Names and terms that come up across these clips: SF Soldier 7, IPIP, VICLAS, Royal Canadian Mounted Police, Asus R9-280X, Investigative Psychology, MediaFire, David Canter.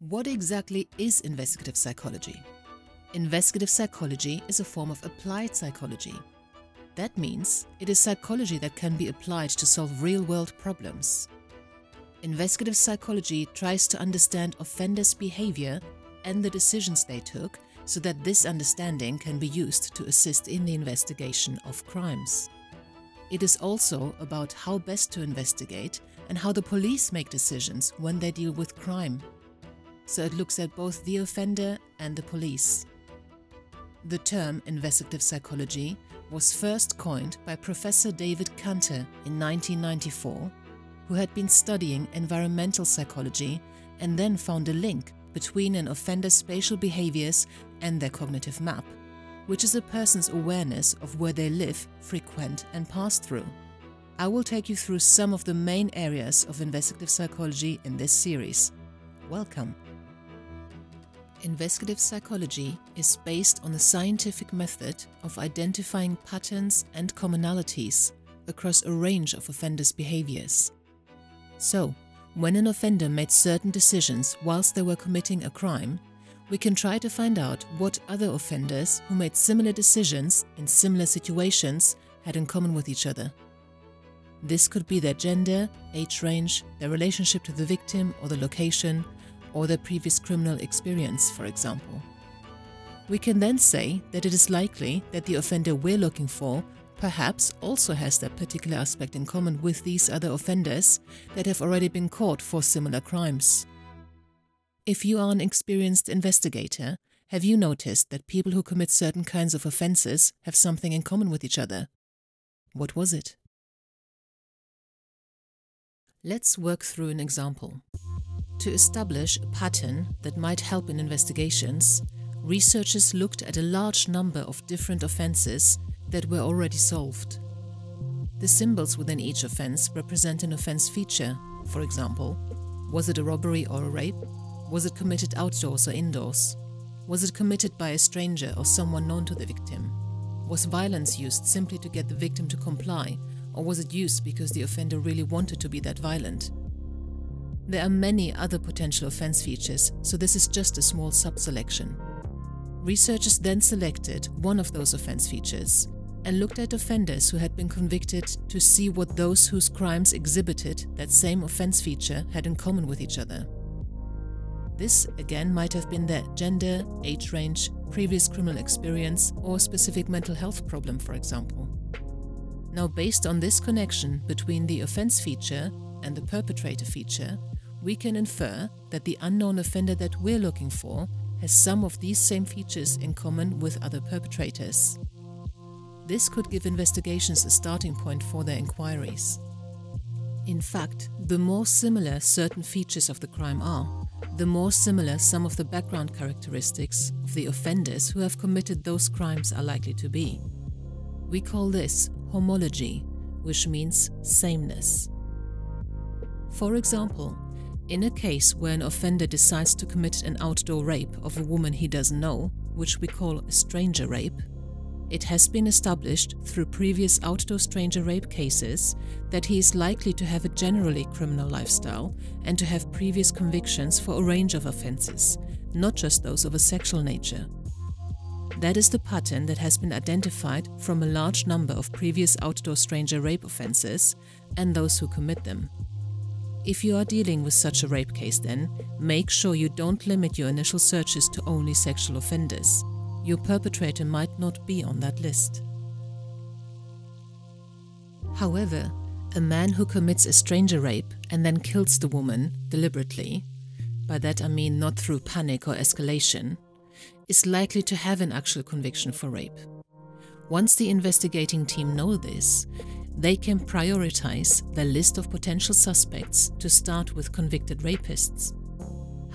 What exactly is investigative psychology? Investigative psychology is a form of applied psychology. That means it is psychology that can be applied to solve real-world problems. Investigative psychology tries to understand offenders' behavior and the decisions they took so that this understanding can be used to assist in the investigation of crimes. It is also about how best to investigate and how the police make decisions when they deal with crime. So it looks at both the offender and the police. The term investigative psychology was first coined by Professor David Canter in 1994, who had been studying environmental psychology and then found a link between an offender's spatial behaviors and their cognitive map, which is a person's awareness of where they live, frequent, and pass through. I will take you through some of the main areas of investigative psychology in this series. Welcome! Investigative psychology is based on the scientific method of identifying patterns and commonalities across a range of offenders' behaviors. So, when an offender made certain decisions whilst they were committing a crime, we can try to find out what other offenders who made similar decisions in similar situations had in common with each other. This could be their gender, age range, their relationship to the victim or the location, or their previous criminal experience, for example. We can then say that it is likely that the offender we're looking for perhaps also has that particular aspect in common with these other offenders that have already been caught for similar crimes. If you are an experienced investigator, have you noticed that people who commit certain kinds of offenses have something in common with each other? What was it? Let's work through an example. To establish a pattern that might help in investigations, researchers looked at a large number of different offenses that were already solved. The symbols within each offense represent an offense feature. For example, was it a robbery or a rape? Was it committed outdoors or indoors? Was it committed by a stranger or someone known to the victim? Was violence used simply to get the victim to comply, or was it used because the offender really wanted to be that violent? There are many other potential offense features, so this is just a small sub-selection. Researchers then selected one of those offense features and looked at offenders who had been convicted to see what those whose crimes exhibited that same offense feature had in common with each other. This, again, might have been their gender, age range, previous criminal experience, or specific mental health problem, for example. Now, based on this connection between the offense feature and the perpetrator feature, we can infer that the unknown offender that we're looking for has some of these same features in common with other perpetrators. This could give investigations a starting point for their inquiries. In fact, the more similar certain features of the crime are, the more similar some of the background characteristics of the offenders who have committed those crimes are likely to be. We call this homology, which means sameness. For example, in a case where an offender decides to commit an outdoor rape of a woman he doesn't know, which we call a stranger rape, it has been established through previous outdoor stranger rape cases that he is likely to have a generally criminal lifestyle and to have previous convictions for a range of offenses, not just those of a sexual nature. That is the pattern that has been identified from a large number of previous outdoor stranger rape offenses and those who commit them. If you are dealing with such a rape case then, make sure you don't limit your initial searches to only sexual offenders. Your perpetrator might not be on that list. However, a man who commits a stranger rape and then kills the woman deliberately, by that I mean not through panic or escalation, is likely to have an actual conviction for rape. Once the investigating team know this, they can prioritize their list of potential suspects to start with convicted rapists.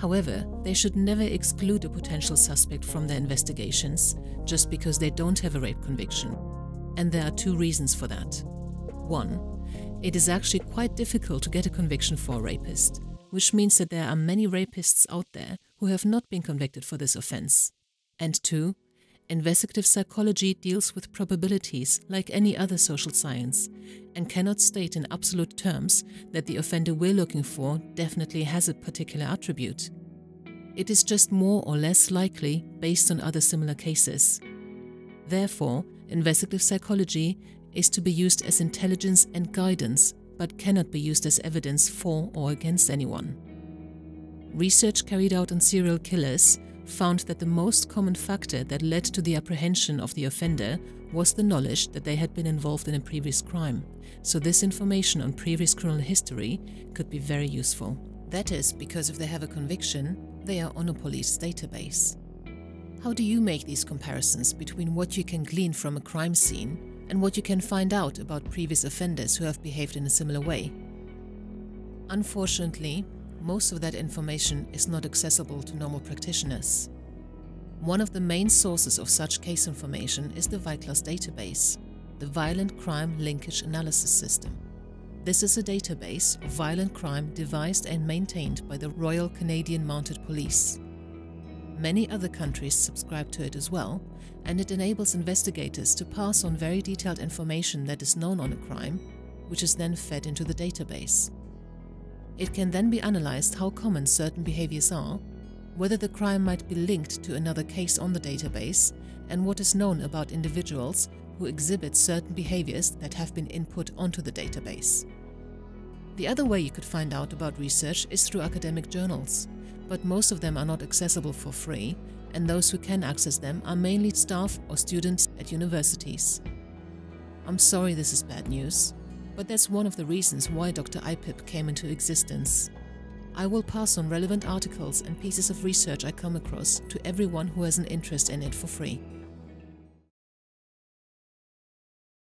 However, they should never exclude a potential suspect from their investigations just because they don't have a rape conviction. And there are two reasons for that. One, it is actually quite difficult to get a conviction for a rapist, which means that there are many rapists out there who have not been convicted for this offense. And 2. Investigative psychology deals with probabilities like any other social science and cannot state in absolute terms that the offender we're looking for definitely has a particular attribute. It is just more or less likely based on other similar cases. Therefore, investigative psychology is to be used as intelligence and guidance, but cannot be used as evidence for or against anyone. Research carried out on serial killers found that the most common factor that led to the apprehension of the offender was the knowledge that they had been involved in a previous crime, so this information on previous criminal history could be very useful. That is because if they have a conviction, they are on a police database. How do you make these comparisons between what you can glean from a crime scene and what you can find out about previous offenders who have behaved in a similar way? Unfortunately, most of that information is not accessible to normal practitioners. One of the main sources of such case information is the VICLAS database, the Violent Crime Linkage Analysis System. This is a database of violent crime devised and maintained by the Royal Canadian Mounted Police. Many other countries subscribe to it as well, and it enables investigators to pass on very detailed information that is known on a crime, which is then fed into the database. It can then be analyzed how common certain behaviors are, whether the crime might be linked to another case on the database, and what is known about individuals who exhibit certain behaviors that have been input onto the database. The other way you could find out about research is through academic journals, but most of them are not accessible for free, and those who can access them are mainly staff or students at universities. I'm sorry this is bad news, but that's one of the reasons why Dr. IPIP came into existence. I will pass on relevant articles and pieces of research I come across to everyone who has an interest in it for free.